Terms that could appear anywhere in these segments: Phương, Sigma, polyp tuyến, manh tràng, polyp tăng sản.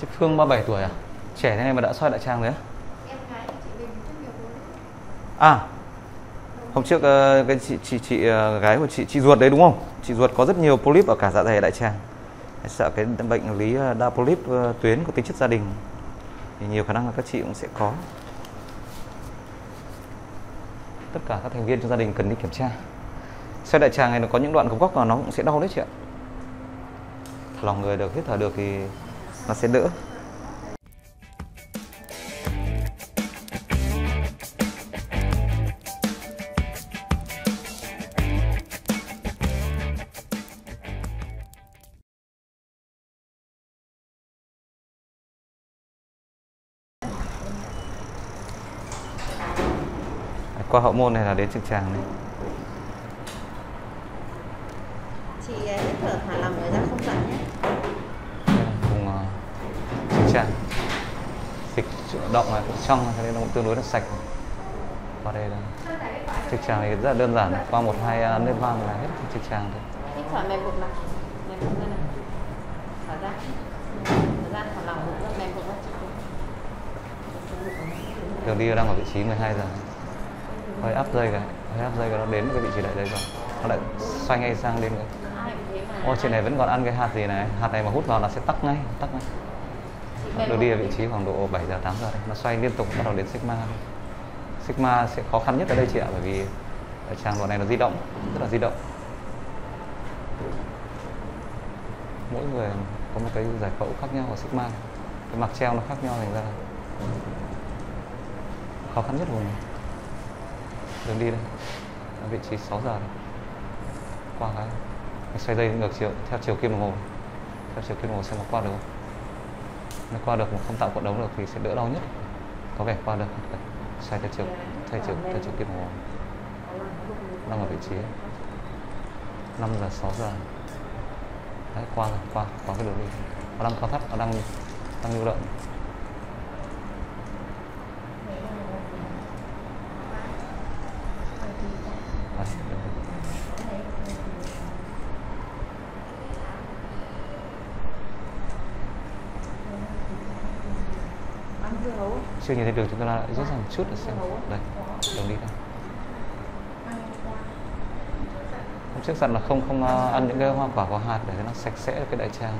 Chị Phương 37 tuổi à? Trẻ thế này mà đã soi đại trang đấy á? Em gái của chị Bình tốt nghiệp rồi. À, hôm trước cái chị gái của chị ruột đấy đúng không? Chị ruột có rất nhiều polyp ở cả dạ dày đại tràng. Sợ cái bệnh lý đa polyp tuyến có tính chất gia đình thì nhiều khả năng là các chị cũng sẽ có. Tất cả các thành viên trong gia đình cần đi kiểm tra. Soi đại tràng này nó có những đoạn góc mà nó cũng sẽ đau đấy chị ạ. Thả lỏng người được, hít thở được thì nó sẽ đỡ. Qua hậu môn này là đến trực tràng này. Chị hít thở thả lỏng người ra không giận nhé. Vùng trực tràng, dịch động này cũng trong, cho nên nó cũng tương đối là sạch. Qua đây là trực tràng này rất là đơn giản, qua 1-2 nếp van là hết trực tràng thôi. Hít thở mềm bụng này, mềm bụng ra này, thở ra thả lỏng bụng, mềm bụng ra. Đường đi đang ở vị trí 12 giờ. Hơi áp dây cái nó đến cái vị trí đấy rồi, nó lại xoay ngay sang lên rồi. Ô, chị này vẫn còn ăn cái hạt gì này, hạt này mà hút vào là sẽ tắc ngay, Đường đi ở vị trí khoảng độ 7 giờ 8 giờ đấy, nó xoay liên tục bắt đầu đến Sigma. Sigma sẽ khó khăn nhất ở đây chị ạ, bởi vì đại tràng đoạn này nó di động, rất là di động. Mỗi người có một cái giải phẫu khác nhau ở Sigma, cái mạc treo nó khác nhau thành ra khó khăn nhất của mình. Đường đi đây, vị trí 6 giờ đây. Qua cái xoay dây ngược chiều, theo chiều kim đồng hồ. Theo chiều kim đồng hồ xem nó qua được không. Nếu qua được mà không tạo cuộn đống được thì sẽ đỡ đau nhất. Có vẻ qua được. Xoay theo chiều kim đồng hồ. Đang ở vị trí 5 giờ, 6 giờ. Đấy, qua rồi, qua cái đường đi. Nó đang co thắt, nó đang lưu động. Chưa nhìn thấy đường, chúng ta lại rút ra một chút để xem. Đây, đường đi đây. Hôm trước dặn là không ăn những cái hoa quả có hạt để nó sạch sẽ cái đại tràng.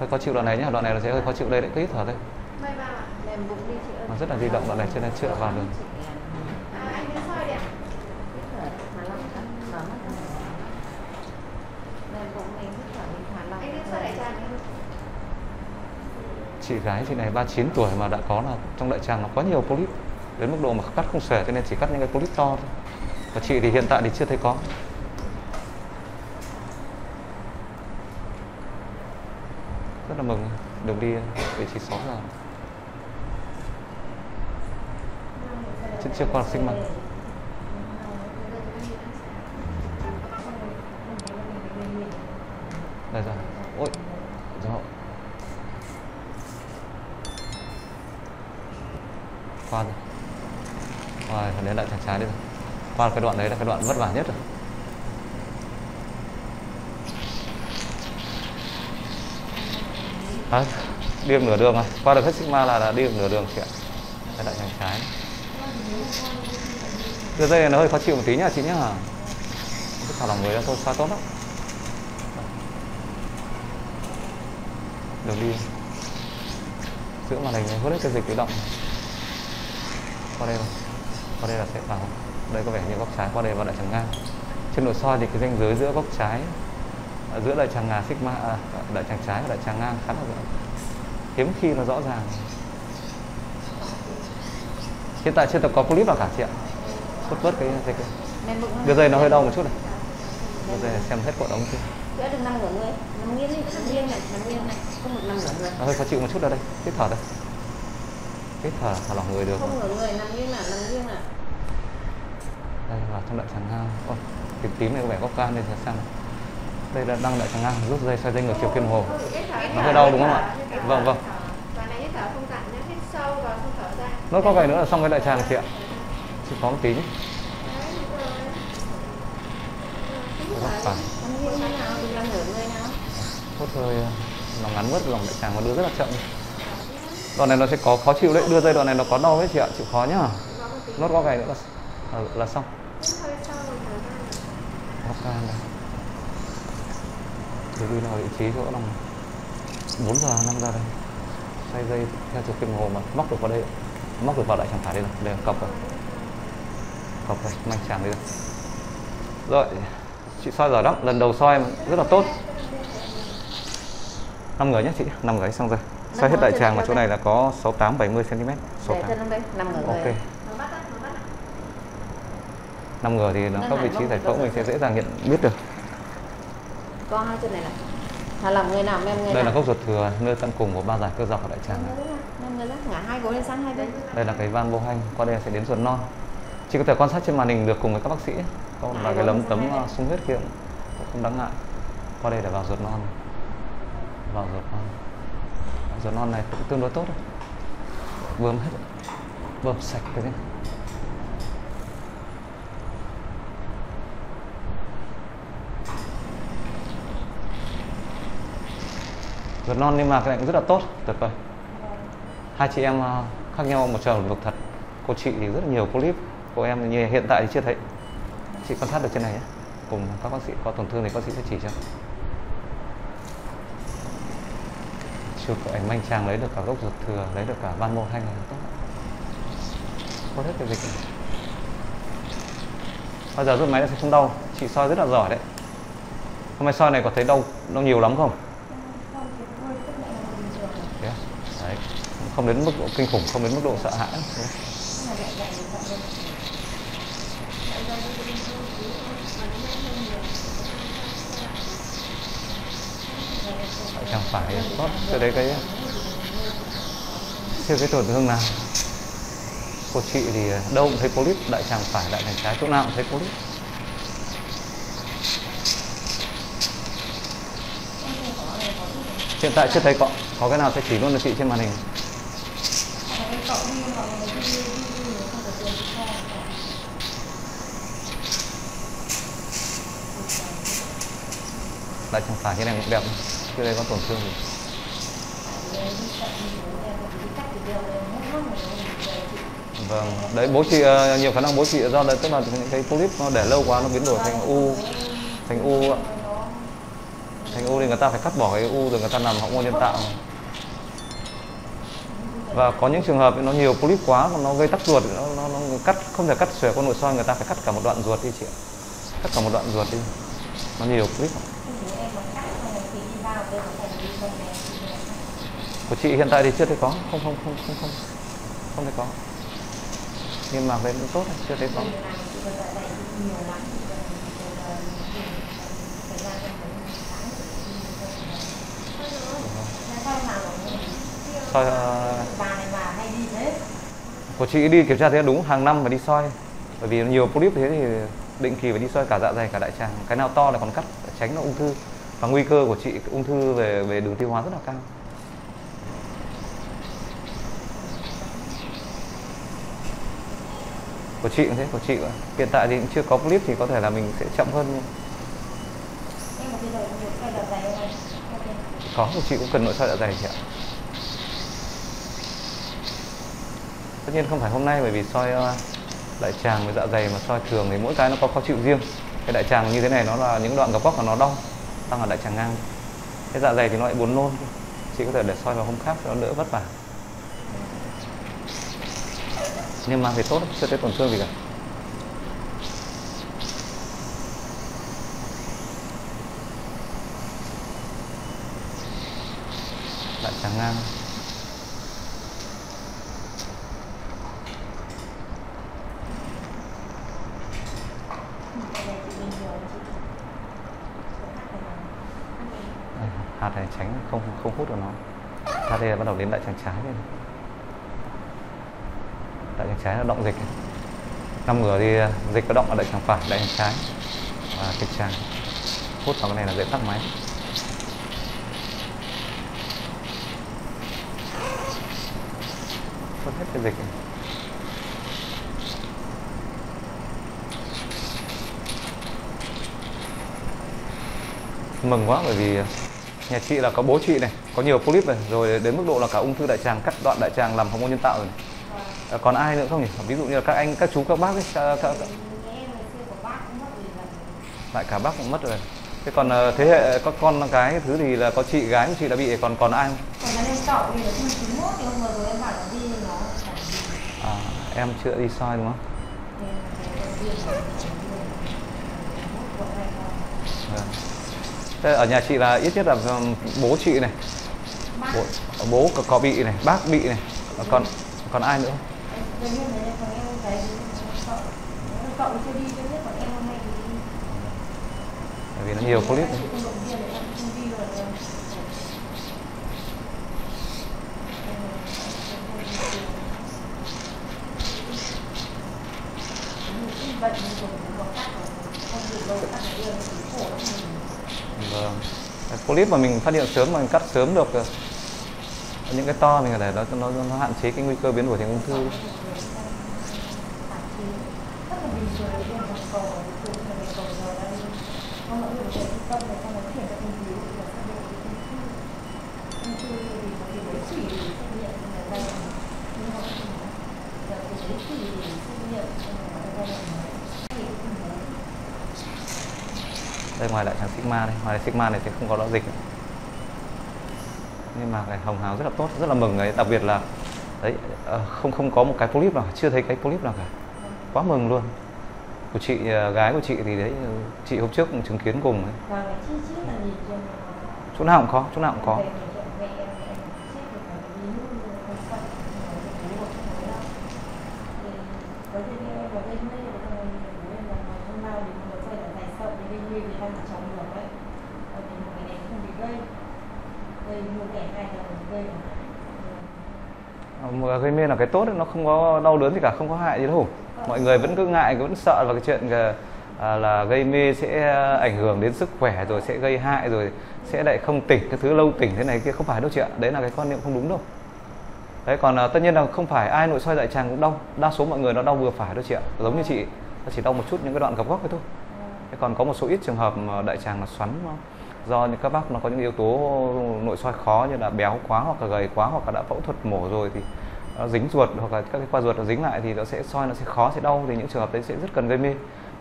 Hơi khó chịu đoạn này nhé, đoạn này nó sẽ hơi khó chịu đây, lại cứ hít thở đây. Nó rất là di động đoạn này, cho nên chưa vào được. Chị gái chị này 39 tuổi mà đã có là trong đại tràng nó quá nhiều polyp đến mức độ mà cắt không xuể, cho nên chỉ cắt những cái polyp to thôi. Và chị thì hiện tại thì chưa thấy có. Rất là mừng, đường đi vị trí 6 giờ. Chứ chưa qua Sigma. Đây rồi. Ôi. Rồi. Qua rồi. Rồi, đến đại tràng trái đi rồi. Qua cái đoạn đấy là cái đoạn vất vả nhất rồi. À, đi nửa đường rồi. Qua được hết Sigma là đi nửa đường chị ạ. Đây đại tràng trái. Cái dây này nó hơi khó chịu một tí nhá chị nhá. Cứ thả lỏng người ra thôi, xoa tốt lắm. Đường đi. Giữa màn hình này hút hết cái dịch tự động. Qua đây là sẽ vào. Đây có vẻ như góc trái, qua đây vào đại tràng ngang. Trên nội soi thì cái ranh giới giữa góc trái, giữa đại tràng ngà Sigma, đại tràng trái và đại tràng ngang khá là rõ. Hiếm khi nó rõ ràng. Hiện tại chưa tập có clip nào cả chị ạ. Xuất bớt cái dây kia. Cái dây nó hơi đau một chút này. Cái dây này xem hết cột ống chưa. Giữa đừng nằm ngửa người, nằm nghiêng đi, nằm nghiêng này, không được nằm ngửa người. Hơi khó chịu một chút ở đây, hít thở đây. Hít thở, thả lỏng người được. Không ngửa người, nằm nghiêng nào. Đây là trong đại tràng ngang. Ôi, tím này có vẻ góc can đây, xem này. Đây là đang đại tràng ngang, rút dây xoay dây ngược chiều kim hồ. Nó hơi đau đúng không ạ? Vâng. Và này hít thở không dặn nhé, hít sâu vào không thở ra. Nó có vẻ nữa là xong cái đại tràng chị ạ. Chỉ có một tí nhé. Hút hơi nó ngắn mất dòng đại tràng và đưa rất là chậm. Đoạn này nó sẽ có khó chịu đấy, đưa dây đoạn này nó có đau đấy chị ạ, chịu khó nhá. Nốt góc này nữa là xong. Góc can này. Để đưa vào vị trí chỗ nằm 4 giờ 5 giờ đây. Xoay dây theo chiều kim hồ mà móc được vào đây, móc được vào đại tràng phải đây rồi, đây là cọc rồi. Cọc rồi, manh tràng đây rồi. Rồi, chị soi giỏi lắm, lần đầu soi rất là tốt. 5 người nhé chị, 5 người xong rồi. Xoay hết đại tràng mà chỗ này là có 68 70 cm. 5 người. Ok. 5 người thì nó các vị trí giải phẫu mình sẽ dễ dàng nhận biết được. Có hai chân này này. Làm người nào em người. Đây là gốc ruột thừa nơi tận cùng của ba giải cơ dọc ở đại tràng. Ngả hai gối lên sang hai bên. Đây là cái van vô hanh, qua đây sẽ đến ruột non. Chị có thể quan sát trên màn hình được cùng với các bác sĩ. Còn là cái lấm tấm sung huyết kia không đáng ngại. Qua đây để vào ruột non. Vào ruột non. Ruột non này cũng tương đối tốt rồi. Bơm hết. Bơm sạch cái này. Ruột non nhưng mà cái này cũng rất là tốt, tuyệt vời. Hai chị em khác nhau một trời một vực thật. Cô chị thì rất là nhiều clip, cô em như hiện tại thì chưa thấy. Chị quan sát được trên này nhé. Cùng các bác sĩ có tổn thương thì bác sĩ sẽ chỉ cho. Chụp ảnh manh tràng lấy được cả gốc ruột thừa, lấy được cả van mô hanh này tốt. Có hết cái dịch này. Bây giờ rút máy nó sẽ không đau. Chị soi rất là giỏi đấy. Hôm nay soi này có thấy đau nhiều lắm không? Đấy. Không đến mức độ kinh khủng, không đến mức độ sợ hãi. Đấy. Chẳng phải tốt cho đấy cái chưa cái tổn thương nào. Cô chị thì đâu cũng thấy polyp, đại tràng phải, đại tràng trái chỗ nào cũng thấy polyp. Hiện tại chưa thấy có cái nào sẽ chỉ luôn cho chị trên màn hình. Đại tràng phải như này cũng đẹp. Chưa đây có tổn thương gì. Vâng, đấy bố chị nhiều khả năng bố chị do đấy tức là những cái polyp nó để lâu quá nó biến đổi thành u, thì người ta phải cắt bỏ cái u rồi người ta làm hậu môn nhân tạo. Và có những trường hợp nó nhiều polyp quá mà nó gây tắc ruột, nó cắt không thể cắt xòe qua nội soi, người ta phải cắt cả một đoạn ruột đi chị ạ. Cắt cả một đoạn ruột đi. Nó nhiều polyp. Của chị hiện tại thì chưa thấy có, không thấy có. Nhưng mà về cũng tốt, chưa thấy có. Soi của chị đi kiểm tra thế đúng hàng năm phải đi soi, bởi vì nhiều polyp thế thì định kỳ phải đi soi cả dạ dày cả đại tràng, cái nào to là còn cắt tránh nó ung thư. Và nguy cơ của chị ung thư về đường tiêu hóa rất là cao. Của chị cũng thế, của chị hiện tại thì cũng chưa có clip thì có thể là mình sẽ chậm hơn. Có, của chị cũng cần nội soi dạ dày chị ạ. Tất nhiên không phải hôm nay, bởi vì soi đại tràng với dạ dày mà soi thường thì mỗi cái nó có khó chịu riêng. Cái đại tràng như thế này nó là những đoạn gập góc mà nó đau, tăng ở đại tràng ngang. Cái dạ dày thì nó lại buồn nôn. Chị có thể để soi vào hôm khác cho nó đỡ vất vả. Nhưng mà thì tốt, chưa thấy tổn thương gì cả. Đại tràng ngang. Hạt này tránh không hút được nó. Hạt này bắt đầu đến đại tràng trái đây. Đại tràng trái nó động dịch. 5 ngửa thì dịch có động ở đại tràng phải, đại tràng trái và trực tràng. Hút vào cái này là dễ tắc máy. Hút hết cái dịch này. Mừng quá bởi vì Nhà chị là có bố chị này, có nhiều polyp này, rồi đến mức độ là cả ung thư đại tràng, cắt đoạn đại tràng làm hormone nhân tạo rồi này. À, còn ai nữa không nhỉ? Ví dụ như là các anh, các chú, các bác ấy, lại cả bác cũng mất rồi. Thế còn thế hệ các con cái thứ thì là có chị gái của chị đã bị, còn ai không? Còn em trọ thì là 91 thì hôm rồi em bảo đi nó. À, em chưa đi soi đúng không? Thế ở nhà chị là ít nhất là bố chị này, bố có bị này, bác bị này, còn ai nữa? Bởi vì nó nhiều polyp. Vâng. Polyp mà mình phát hiện sớm, mà mình cắt sớm được những cái to mình để đó cho nó hạn chế cái nguy cơ biến đổi thành ung thư. Đây ngoài đại tràng Sigma đây, ngoài Sigma này thì không có lõi dịch nữa. Nhưng mà cái hồng hào rất là tốt, rất là mừng đấy, đặc biệt là đấy không có một cái polyp nào, chưa thấy cái polyp nào cả, quá mừng luôn. Của chị gái của chị thì đấy, chị hôm trước cũng chứng kiến cùng ấy. Chỗ nào cũng có, chỗ nào cũng có. Gây mê là cái tốt đấy, nó không có đau đớn gì cả, không có hại gì đâu. Mọi người vẫn cứ ngại, vẫn sợ vào cái chuyện là gây mê sẽ ảnh hưởng đến sức khỏe, rồi sẽ gây hại, rồi sẽ lại không tỉnh, cái thứ lâu tỉnh thế này kia, không phải đâu chị ạ. Đấy là cái quan niệm không đúng đâu. Đấy, còn tất nhiên là không phải ai nội soi đại tràng cũng đau, đa số mọi người nó đau vừa phải đâu chị ạ. Giống như chị, nó chỉ đau một chút những cái đoạn gập góc thôi. Thế còn có một số ít trường hợp mà đại tràng là xoắn do những các bác nó có những yếu tố nội soi khó như là béo quá hoặc là gầy quá hoặc là đã phẫu thuật mổ rồi thì nó dính ruột hoặc là các cái khoa ruột nó dính lại thì nó sẽ soi nó sẽ khó, sẽ đau, thì những trường hợp đấy sẽ rất cần gây mê.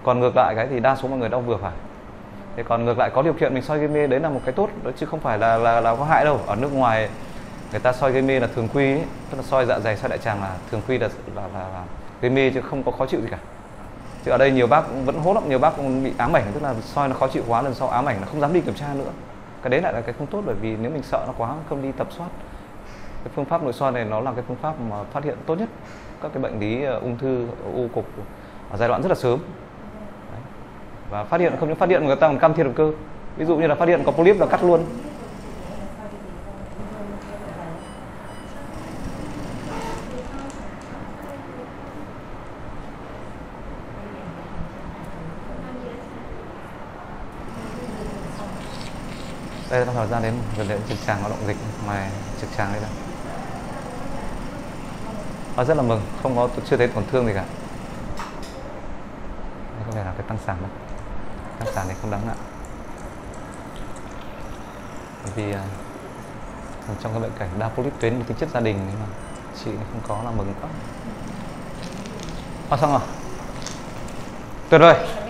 Còn ngược lại cái thì đa số mọi người đau vừa phải. Thế còn ngược lại có điều kiện mình soi gây mê đấy là một cái tốt đó, chứ không phải là có hại đâu. Ở nước ngoài người ta soi gây mê là thường quy ấy, tức là soi dạ dày, soi đại tràng là thường quy là gây mê chứ không có khó chịu gì cả. Chứ ở đây nhiều bác vẫn hốt lắm, nhiều bác cũng bị ám ảnh, tức là soi nó khó chịu quá, lần sau ám ảnh là không dám đi kiểm tra nữa. Cái đấy lại là cái không tốt, bởi vì nếu mình sợ nó quá không đi tầm soát. Cái phương pháp nội soi này nó là cái phương pháp mà phát hiện tốt nhất các cái bệnh lý ung thư, u cục ở giai đoạn rất là sớm. Đấy. Và phát hiện, không những phát hiện người ta còn can thiệp được cơ. Ví dụ như là phát hiện có polyp là cắt luôn. Đây là ra đến gần đến trực tràng có động dịch, ngoài trực tràng đây là rất là mừng, không có, chưa thấy tổn thương gì cả. Đây có vẻ là cái tăng sản đấy, tăng sản này không đáng ngại, bởi vì trong cái bệnh cảnh đa polyp tuyến tính chất gia đình nhưng mà chị không có là mừng quá. Xong rồi, tuyệt vời.